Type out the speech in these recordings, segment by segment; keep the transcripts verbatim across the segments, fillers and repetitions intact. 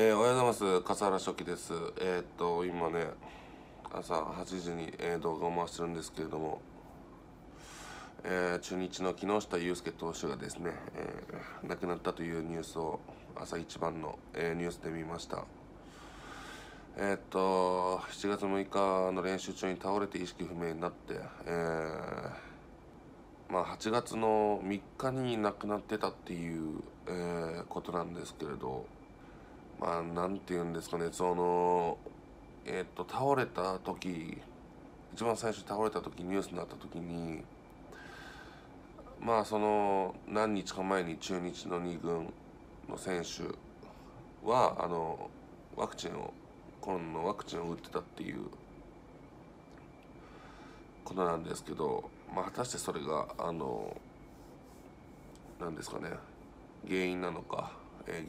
えー、おはようございます。笠原書記です。えー、っと今ね朝はちじに、えー、動画を回してるんですけれども、えー、中日の木下雄介投手がですね、えー、亡くなったというニュースを朝一番の、えー、ニュースで見ました。えー、っとしちがつむいかの練習中に倒れて意識不明になって、えー、まあはちがつのみっかに亡くなってたっていう、えー、ことなんですけれど。まあなんていうんですかね、そのえっと倒れた時、一番最初倒れた時ニュースになった時に、まあその何日か前に中日のにぐんの選手はあのワクチンをコロナのワクチンを打ってたっていうことなんですけど、まあ果たしてそれがあのなんですかね、原因なのか。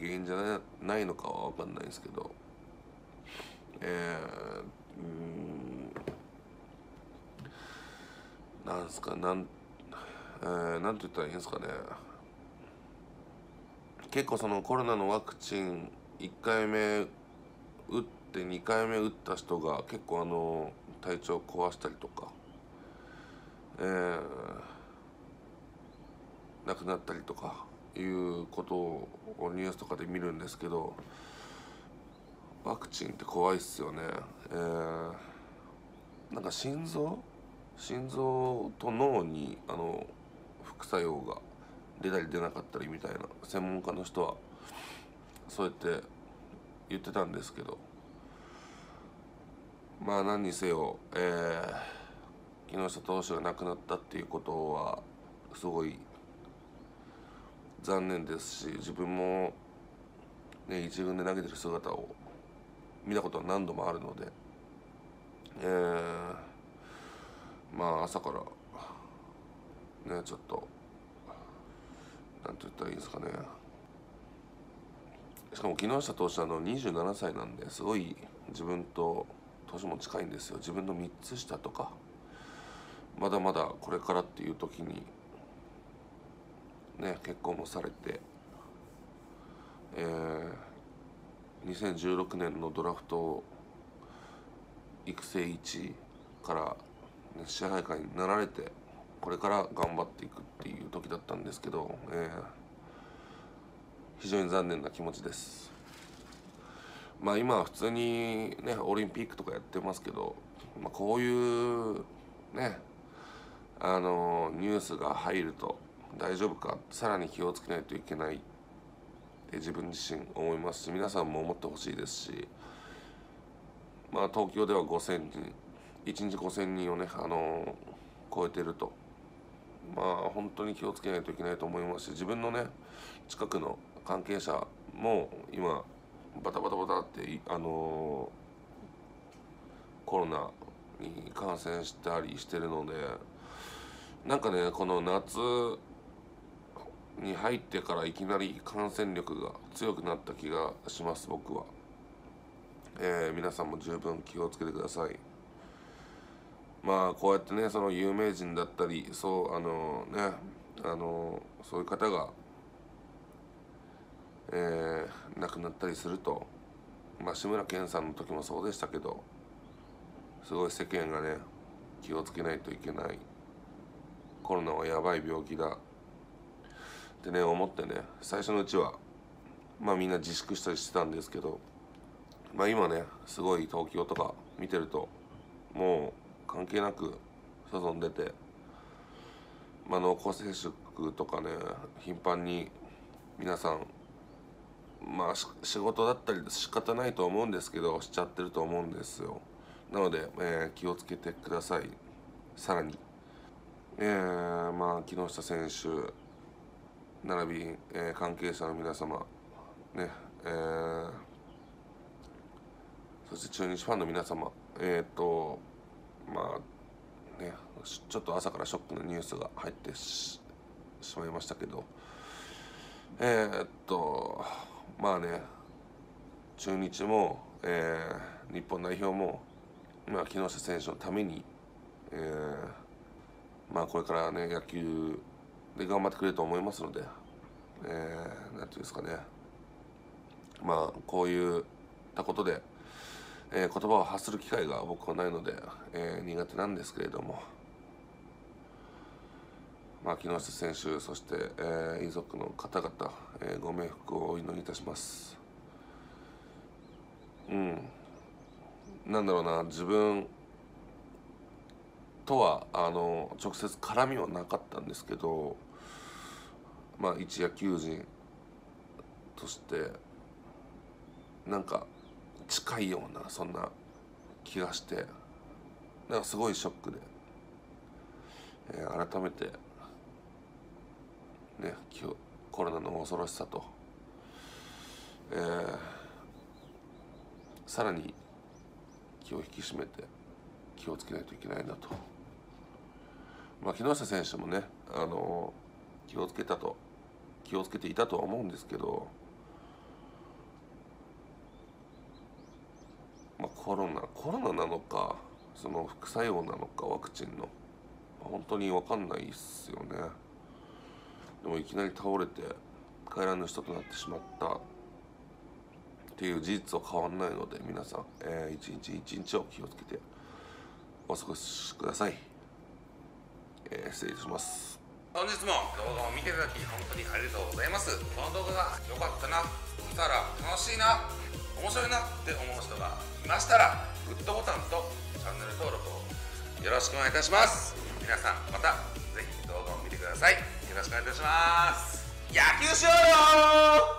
原因じゃないのかは分かんないですけど、えー、うん、なんすか、なん、えー、なんて言ったらいいんですかね。結構そのコロナのワクチンいっかいめ打ってにかいめ打った人が結構あの体調壊したりとか、えー、亡くなったりとか。いうことをニュースとかで見るんですけど、ワクチンって怖いっすよね。えー、なんか心臓心臓と脳にあの副作用が出たり出なかったりみたいな専門家の人はそうやって言ってたんですけど、まあ何にせよ、えー、木下投手が亡くなったっていうことはすごい残念ですし、自分も、ね、一軍で投げてる姿を見たことは何度もあるので、えー、まあ朝からねちょっとなんて言ったらいいですかね。しかも木下投手はにじゅうななさいなんで、すごい自分と年も近いんですよ。自分のみっつしたとか、まだまだこれからっていう時に。ね、結婚もされて、えー、にせんじゅうろくねんのドラフト育成いちいから、ね、支配下になられてこれから頑張っていくっていう時だったんですけど、えー、非常に残念な気持ちです。まあ今は普通にねオリンピックとかやってますけど、まあ、こういうねあのニュースが入ると大丈夫か、さらに気をつけないといけないって自分自身思いますし、皆さんも思ってほしいですし、まあ東京ではごせんにんいちにちごせんにんをね、あのー、超えてると、まあ本当に気をつけないといけないと思いますし、自分のね近くの関係者も今バタバタバタって、あのー、コロナに感染したりしてるので、なんかねこの夏に入ってからいきなり感染力が強くなった気がします、僕は。えー、皆さんも十分気をつけてください。まあこうやってねその有名人だったり、そうあのねあのそういう方が、えー、亡くなったりすると、まあ、志村けんさんの時もそうでしたけど、すごい世間がね気をつけないといけない、コロナはやばい病気だってね思ってね、最初のうちはまあみんな自粛したりしてたんですけど、まあ今ねすごい東京とか見てるともう関係なく外に出て、まあ、濃厚接触とかね頻繁に皆さんまあ仕事だったり仕方ないと思うんですけどしちゃってると思うんですよ。なので、えー、気をつけてください。さらに、えー、まあ木下選手並び、えー、関係者の皆様、ねえー、そして中日ファンの皆様、えっとまあねちょっと朝からショックのニュースが入って し, しまいましたけど、えー、っとまあね中日も、えー、日本代表も、まあ、木下選手のために、えー、まあこれからね野球で頑張ってくれると思いますので、えー、なんていうんですかね、まあこういったことで、えー、言葉を発する機会が僕はないので、えー、苦手なんですけれども、まあ、木下選手、そして、えー、遺族の方々、えー、ご冥福をお祈りいたします。うん、なんだろうな、自分とはあの直接絡みはなかったんですけど、まあ一野球人としてなんか近いようなそんな気がして、なんかすごいショックで、えー、改めてね、コロナの恐ろしさと、えー、さらに気を引き締めて気をつけないといけないなと。まあ、木下選手もね、あの気をつけたと気をつけていたとは思うんですけど、まあ、コロナコロナなのか、その副作用なのか、ワクチンの本当に分かんないですよね。でもいきなり倒れて帰らぬ人となってしまったっていう事実は変わらないので、皆さん、えー、一日一日を気をつけてお過ごしください。えー、失礼いたします。本日も動画を見ていただき本当にありがとうございます。この動画が良かったな、見たら楽しいな、面白いなって思う人がいましたら、グッドボタンとチャンネル登録をよろしくお願いいたします。皆さんまたぜひ動画を見てください。よろしくお願いいたします。野球しようよー。